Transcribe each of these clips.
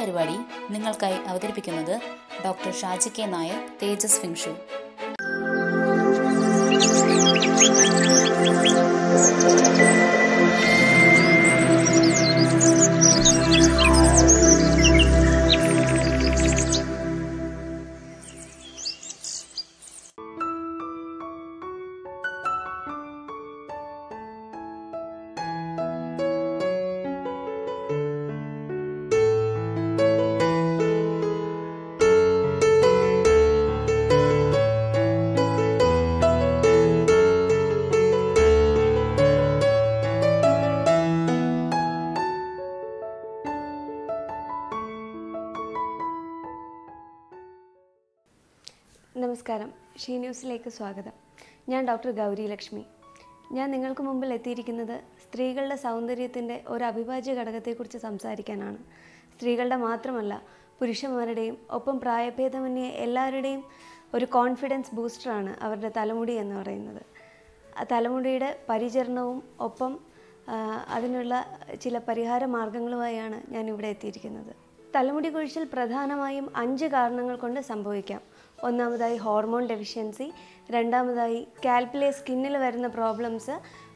പരിപാടി നിങ്ങൾക്കായി അവതരിപ്പിക്കുന്നത് doctor Shaji K Nair, Tejas feng shui. നമസ്കാരം, ഷീ ന്യൂസിലേക്ക് സ്വാഗതം. ഞാൻ ഡോക്ടർ ഗൗരി ലക്ഷ്മി. ഞാൻ നിങ്ങൾക്ക് മുമ്പിൽ എത്തിയിരിക്കുന്നത് സ്ത്രീകളുടെ സൗന്ദര്യത്തിൻ്റെ ഒരു അവിഭാജ്യ ഘടകത്തെക്കുറിച്ച് സംസാരിക്കാനാണ്. സ്ത്രീകളുടെ മാത്രമല്ല, പുരുഷന്മാരുടെയും ഒപ്പം പ്രായഭേദമന്യേ എല്ലാവരുടെയും ഒരു കോൺഫിഡൻസ് ബൂസ്റ്ററാണ് അവരുടെ തലമുടി എന്ന് പറയുന്നത്. ആ തലമുടിയുടെ പരിചരണവും ഒപ്പം അതിനുള്ള ചില പരിഹാര മാർഗങ്ങളുമായാണ് ഞാനിവിടെ എത്തിയിരിക്കുന്നത്. തലമുടി കൊഴിച്ചിൽ പ്രധാനമായും 5 കാരണങ്ങൾ കൊണ്ട് സംഭവിക്കാം. ഒന്നാമതായി ഹോർമോൺ ഡെഫിഷ്യൻസി, രണ്ടാമതായി കാൽപ്പിലെ സ്കിന്നിൽ വരുന്ന പ്രോബ്ലംസ്,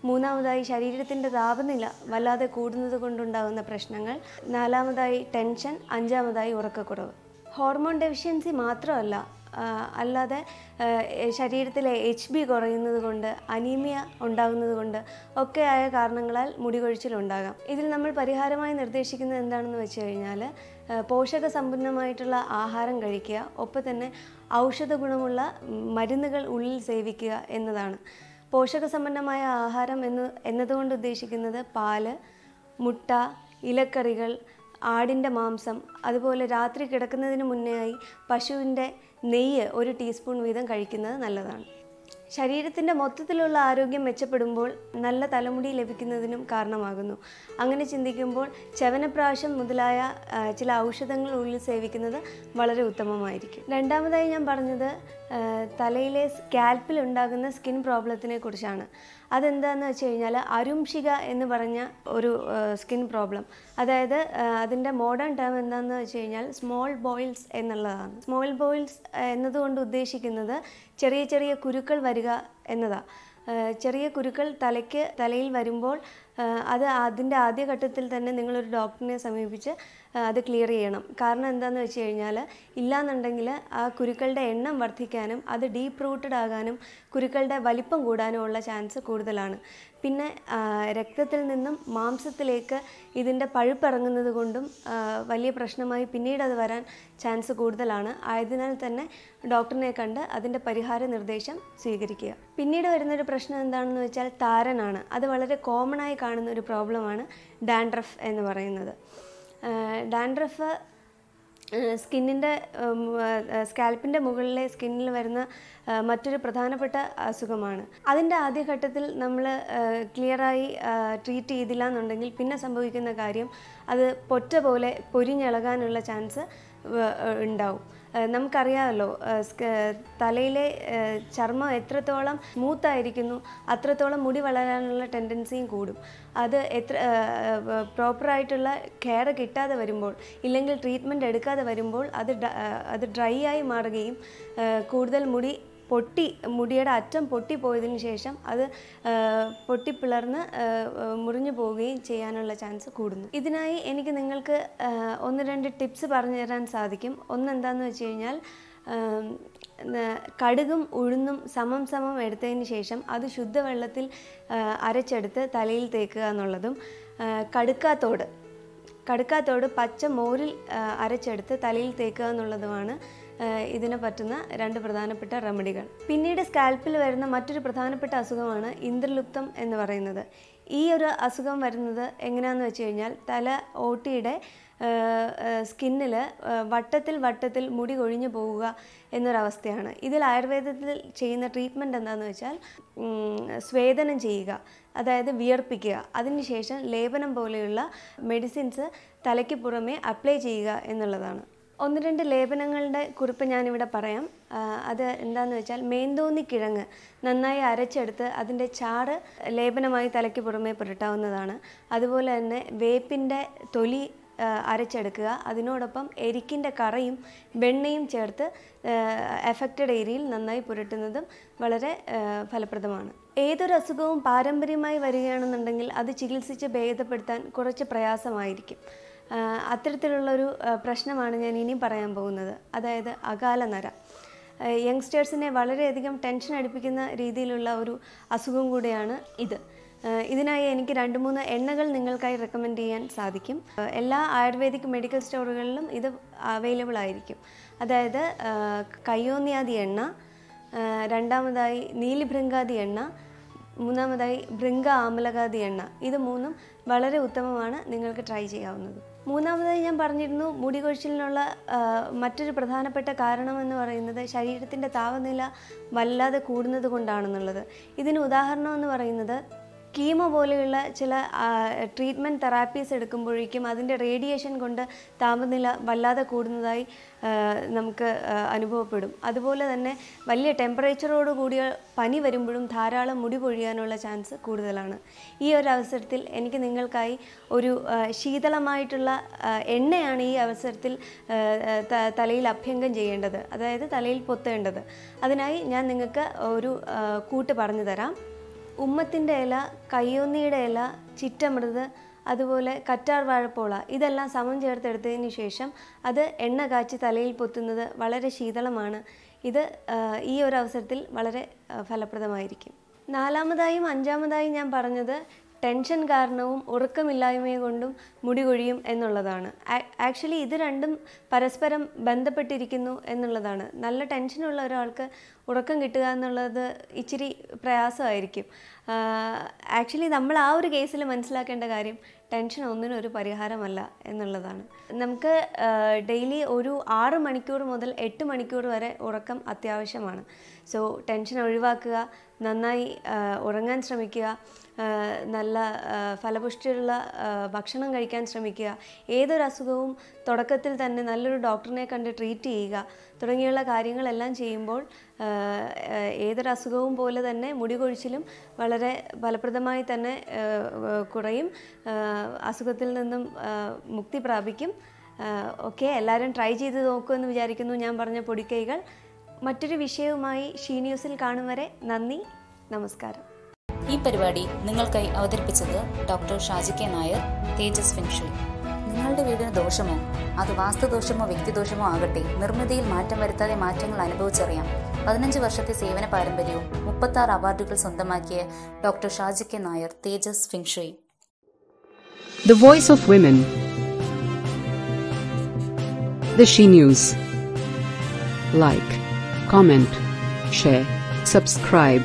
മൂന്നാമതായി ശരീരത്തിൻ്റെ താപനില വല്ലാതെ കൂടുന്നത് കൊണ്ടുണ്ടാകുന്ന പ്രശ്നങ്ങൾ, നാലാമതായി ടെൻഷൻ, അഞ്ചാമതായി ഉറക്കക്കുറവ്. ഹോർമോൺ ഡെഫിഷ്യൻസി മാത്രമല്ല, അല്ലാതെ ശരീരത്തിലെ HB കുറയുന്നത് കൊണ്ട്, അനീമിയ ഉണ്ടാകുന്നത് കൊണ്ട് ഒക്കെയായ കാരണങ്ങളാൽ മുടികൊഴിച്ചിലുണ്ടാകാം. ഇതിൽ നമ്മൾ പരിഹാരമായി നിർദ്ദേശിക്കുന്നത് എന്താണെന്ന് വെച്ച് കഴിഞ്ഞാൽ, പോഷക സമ്പന്നമായിട്ടുള്ള ആഹാരം കഴിക്കുക, ഒപ്പം തന്നെ ഔഷധ ഗുണമുള്ള മരുന്നുകൾ ഉള്ളിൽ സേവിക്കുക എന്നതാണ്. പോഷക സമ്പന്നമായ ആഹാരം എന്നതുകൊണ്ട് ഉദ്ദേശിക്കുന്നത് പാല്, മുട്ട, ഇലക്കറികൾ, ആടിൻ്റെ മാംസം, അതുപോലെ രാത്രി കിടക്കുന്നതിന് മുന്നേയായി പശുവിൻ്റെ നെയ്യ് 1 ടീസ്പൂൺ വീതം കഴിക്കുന്നത് നല്ലതാണ്. ശരീരത്തിൻ്റെ മൊത്തത്തിലുള്ള ആരോഗ്യം മെച്ചപ്പെടുമ്പോൾ നല്ല തലമുടി ലഭിക്കുന്നതിനും കാരണമാകുന്നു. അങ്ങനെ ചിന്തിക്കുമ്പോൾ ചവനപ്രാശം മുതലായ ചില ഔഷധങ്ങൾ ഉള്ളിൽ സേവിക്കുന്നത് വളരെ ഉത്തമമായിരിക്കും. രണ്ടാമതായി ഞാൻ പറഞ്ഞത് തലയിലെ സ്കാൽപ്പിൽ ഉണ്ടാകുന്ന സ്കിൻ പ്രോബ്ലത്തിനെ കുറിച്ചാണ്. അതെന്താണെന്ന് വെച്ച് കഴിഞ്ഞാൽ അരുംഷിക എന്ന് പറഞ്ഞ ഒരു സ്കിൻ പ്രോബ്ലം, അതായത് അതിൻ്റെ മോഡേൺ ടേം എന്താണെന്ന് വെച്ച് കഴിഞ്ഞാൽ സ്മോൾ ബോയിൽസ് എന്നുള്ളതാണ്. സ്മോൾ ബോയിൽസ് എന്നതുകൊണ്ട് ഉദ്ദേശിക്കുന്നത് ചെറിയ ചെറിയ കുരുക്കൾ വരിക എന്നതാണ്. ചെറിയ കുരുക്കൾ തലയിൽ വരുമ്പോൾ അത് അതിൻ്റെ ആദ്യഘട്ടത്തിൽ തന്നെ നിങ്ങളൊരു ഡോക്ടറിനെ സമീപിച്ച് അത് ക്ലിയർ ചെയ്യണം. കാരണം എന്താണെന്ന് വെച്ച് കഴിഞ്ഞാൽ, ഇല്ലയെന്നുണ്ടെങ്കിൽ ആ കുരുക്കളുടെ എണ്ണം വർദ്ധിക്കാനും അത് ഡീപ്പ് റൂട്ടഡ് ആകാനും കുരുക്കളുടെ വലിപ്പം കൂടാനും ഉള്ള ചാൻസ് കൂടുതലാണ്. പിന്നെ രക്തത്തിൽ നിന്നും മാംസത്തിലേക്ക് ഇതിൻ്റെ പഴുപ്പിറങ്ങുന്നത് കൊണ്ടും വലിയ പ്രശ്നമായി പിന്നീട് അത് വരാൻ ചാൻസ് കൂടുതലാണ്. ആയതിനാൽ തന്നെ ഡോക്ടറിനെ കണ്ട് അതിൻ്റെ പരിഹാര നിർദ്ദേശം സ്വീകരിക്കുക. പിന്നീട് വരുന്നൊരു പ്രശ്നം എന്താണെന്ന് വെച്ചാൽ താരനാണ്. അത് വളരെ കോമണായി കാണുന്ന ഒരു പ്രോബ്ലമാണ് ഡാൻഡ്രഫ് എന്ന് പറയുന്നത്. ഡാൻഡ്രഫ് സ്കാൽപ്പിൻ്റെ മുകളിലെ സ്കിന്നിൽ വരുന്ന മറ്റൊരു പ്രധാനപ്പെട്ട അസുഖമാണ്. അതിൻ്റെ ആദ്യഘട്ടത്തിൽ നമ്മൾ ക്ലിയറായി ട്രീറ്റ് ചെയ്തില്ല എന്നുണ്ടെങ്കിൽ പിന്നെ സംഭവിക്കുന്ന കാര്യം, അത് പൊറ്റ പോലെ പൊരിഞ്ഞിളകാനുള്ള ചാൻസ് ഉണ്ടാവും. നമുക്കറിയാമല്ലോ, തലയിലെ ചർമ്മം എത്രത്തോളം സ്മൂത്തായിരിക്കുന്നു അത്രത്തോളം മുടി വളരാനുള്ള ടെൻഡൻസിയും കൂടും. അത് പ്രോപ്പറായിട്ടുള്ള കെയർ കിട്ടാതെ വരുമ്പോൾ, ഇല്ലെങ്കിൽ ട്രീറ്റ്മെൻറ്റ് എടുക്കാതെ വരുമ്പോൾ അത് ഡ്രൈ ആയി മാറുകയും കൂടുതൽ മുടിയുടെ അറ്റം പൊട്ടിപ്പോയതിന് ശേഷം അത് പൊട്ടിപ്പിളർന്ന് മുറിഞ്ഞു പോവുകയും ചെയ്യാനുള്ള ചാൻസ് കൂടുന്നു. ഇതിനായി എനിക്ക് നിങ്ങൾക്ക് 1-2 ടിപ്സ് പറഞ്ഞു തരാൻ സാധിക്കും. ഒന്നെന്താണെന്ന് വെച്ച് കഴിഞ്ഞാൽ, കടുകും ഉഴുന്നും സമം സമം എടുത്തതിന് ശേഷം അത് ശുദ്ധവെള്ളത്തിൽ അരച്ചെടുത്ത് തലയിൽ തേക്കുക എന്നുള്ളതും, കടുക്കാത്തോട് പച്ച മോരിൽ അരച്ചെടുത്ത് തലയിൽ തേക്കുക എന്നുള്ളതുമാണ് ഇതിന് പറ്റുന്ന 2 പ്രധാനപ്പെട്ട റെമഡികൾ. പിന്നീട് സ്കാൽപ്പിൽ വരുന്ന മറ്റൊരു പ്രധാനപ്പെട്ട അസുഖമാണ് ഇന്ദ്രലുപ്തം എന്ന് പറയുന്നത്. ഈ ഒരു അസുഖം വരുന്നത് എങ്ങനെയാണെന്ന് വെച്ച് കഴിഞ്ഞാൽ, തല ഓട്ടിയുടെ സ്കിന്നിൽ വട്ടത്തിൽ മുടി കൊഴിഞ്ഞു പോവുക എന്നൊരവസ്ഥയാണ്. ഇതിൽ ആയുർവേദത്തിൽ ചെയ്യുന്ന ട്രീറ്റ്മെൻറ്റ് എന്താണെന്ന് വെച്ചാൽ, സ്വേദനം ചെയ്യുക, അതായത് വിയർപ്പിക്കുക, അതിനുശേഷം ലേപനം പോലെയുള്ള മെഡിസിൻസ് തലയ്ക്ക് പുറമേ അപ്ലൈ ചെയ്യുക എന്നുള്ളതാണ്. 1-2 ലേപനങ്ങളുടെ കുറിപ്പ് ഞാനിവിടെ പറയാം. അത് എന്താണെന്ന് വെച്ചാൽ, മേന്തോന്നിക്കിഴങ്ങ് നന്നായി അരച്ചെടുത്ത് അതിൻ്റെ ചാറ് ലേപനമായി തലയ്ക്ക് പുറമേ പുരട്ടാവുന്നതാണ്. അതുപോലെ തന്നെ വേപ്പിൻ്റെ തൊലി അരച്ചെടുക്കുക അതിനോടൊപ്പം എരിക്കിന്റെ കറയും വെണ്ണയും ചേർത്ത് അഫക്റ്റഡ് ഏരിയയിൽ നന്നായി പുരട്ടുന്നതും വളരെ ഫലപ്രദമാണ് ഏതൊരു അസുഖവും പാരമ്പര്യമായി വരികയാണെന്നുണ്ടെങ്കിൽ അത് ചികിത്സിച്ച് ഭേദപ്പെടുത്താൻ കുറച്ച് പ്രയാസമായിരിക്കും അത്തരത്തിലുള്ള ഒരു പ്രശ്നമാണ് ഞാൻ ഇനി പറയാൻ പോകുന്നത് അതായത് അകാലനര യങ്സ്റ്റേഴ്സിനെ വളരെ അധികം ടെൻഷൻ അടിപ്പിക്കുന്ന രീതിയിലുള്ള ഒരു അസുഖം കൂടിയാണ് ഇത് ഇതിനായി എനിക്ക് രണ്ട് മൂന്ന് എണ്ണകൾ നിങ്ങൾക്കായി റെക്കമെൻഡ് ചെയ്യാൻ സാധിക്കും എല്ലാ ആയുർവേദിക് മെഡിക്കൽ സ്റ്റോറുകളിലും ഇത് അവൈലബിൾ ആയിരിക്കും അതായത് കയ്യോന്യാദി എണ്ണ രണ്ടാമതായി നീലിഭൃംഗാദി എണ്ണ മൂന്നാമതായി ഭൃംഗ ആമലകാദി എണ്ണ ഇത് മൂന്നും വളരെ ഉത്തമമാണ് നിങ്ങൾക്ക് ട്രൈ ചെയ്യാവുന്നത് മൂന്നാമതായി ഞാൻ പറഞ്ഞിരുന്നു മുടി കൊഴിച്ചിലിനുള്ള മറ്റൊരു പ്രധാനപ്പെട്ട കാരണം എന്ന് പറയുന്നത് ശരീരത്തിന്റെ താപനില വല്ലാതെ കൂടുന്നത് കൊണ്ടാണെന്നുള്ളത് ഇതിന് ഉദാഹരണം എന്ന് പറയുന്നത് കീമോ പോലെയുള്ള ചില ട്രീറ്റ്മെൻറ്റ് തെറാപ്പീസ് എടുക്കുമ്പോഴേക്കും അതിൻ്റെ റേഡിയേഷൻ കൊണ്ട് താപനില വല്ലാതെ കൂടുന്നതായി നമുക്ക് അനുഭവപ്പെടും അതുപോലെ തന്നെ വലിയ ടെമ്പറേച്ചറോട് കൂടിയ പനി വരുമ്പോഴും ധാരാളം മുടി പൊഴിയാനുള്ള ചാൻസ് കൂടുതലാണ് ഈ ഒരു അവസരത്തിൽ എനിക്ക് നിങ്ങൾക്കായി ഒരു ശീതളമായിട്ടുള്ള എണ്ണയാണ് ഈ അവസരത്തിൽ തലയിൽ അഭ്യംഗം ചെയ്യേണ്ടത് അതായത് തലയിൽ പൊത്തേണ്ടത് അതിനായി ഞാൻ നിങ്ങൾക്ക് ഒരു കൂട്ട് പറഞ്ഞു തരാം ഉമ്മത്തിൻ്റെ ഇല കയ്യോന്നിയുടെ ഇല ചിറ്റമൃത് അതുപോലെ കറ്റാർ വാഴപ്പോള ഇതെല്ലാം സമം ചേർത്തെടുത്തതിന് ശേഷം അത് എണ്ണ കാച്ചി തലയിൽ പൊത്തുന്നത് വളരെ ശീതളമാണ് ഇത് ഈ ഒരു അവസരത്തിൽ വളരെ ഫലപ്രദമായിരിക്കും നാലാമതായും അഞ്ചാമതായും ഞാൻ പറഞ്ഞത് ടെൻഷൻ കാരണവും ഉറക്കമില്ലായ്മയെ കൊണ്ടും മുടി കൊഴിയും എന്നുള്ളതാണ് ആക്ച്വലി ഇത് രണ്ടും പരസ്പരം ബന്ധപ്പെട്ടിരിക്കുന്നു എന്നുള്ളതാണ് നല്ല ടെൻഷനുള്ള ഒരാൾക്ക് ഉറക്കം കിട്ടുക എന്നുള്ളത് ഇച്ചിരി പ്രയാസമായിരിക്കും ആക്ച്വലി നമ്മൾ ആ ഒരു കേസിൽ മനസ്സിലാക്കേണ്ട കാര്യം ടെൻഷൻ ഒന്നിനും ഒരു പരിഹാരമല്ല എന്നുള്ളതാണ് നമുക്ക് ഡെയിലി ഒരു 6 മണിക്കൂർ മുതൽ 8 മണിക്കൂർ വരെ ഉറക്കം അത്യാവശ്യമാണ് സോ ടെൻഷൻ ഒഴിവാക്കുക നന്നായി ഉറങ്ങാൻ ശ്രമിക്കുക നല്ല ഫലപുഷ്ടിയുള്ള ഭക്ഷണം കഴിക്കാൻ ശ്രമിക്കുക ഏതൊരു അസുഖവും തുടക്കത്തിൽ തന്നെ നല്ലൊരു ഡോക്ടറിനെ കണ്ട് ട്രീറ്റ് ചെയ്യുക തുടങ്ങിയുള്ള കാര്യങ്ങളെല്ലാം ചെയ്യുമ്പോൾ ഏതൊരു അസുഖവും പോലെ തന്നെ മുടി കൊഴിച്ചിലും വളരെ ഫലപ്രദമായി തന്നെ കുറയും അസുഖത്തിൽ നിന്നും മുക്തി പ്രാപിക്കും ഓക്കെ എല്ലാവരും ട്രൈ ചെയ്ത് നോക്കുമെന്ന് വിചാരിക്കുന്നു ഞാൻ പറഞ്ഞ പൊടിക്കൈകൾ മറ്റൊരു വിഷയവുമായി ഷീ ന്യൂസിൽ കാണും വരെ നന്ദി നമസ്കാരം ഈ പരിപാടി നിങ്ങൾക്കായി അവതരിപ്പിച്ചത് doctor Shaji K Nair Tejas feng shui നിങ്ങളുടെ വീടിന് ദോഷമോ അത് വാസ്തുദോഷമോ വ്യക്തിദോഷമോ ആകട്ടെ നിർമ്മിതിയിൽ മാറ്റം വരുത്താതെ മാറ്റങ്ങൾ അനുഭവിച്ചറിയാം 15 വർഷത്തെ സേവന പാരമ്പര്യവും 36 അവാർഡുകൾ സ്വന്തമാക്കിയ doctor Shaji K Nair Tejas feng shui The Voice of Women The She News Like, comment, share, subscribe.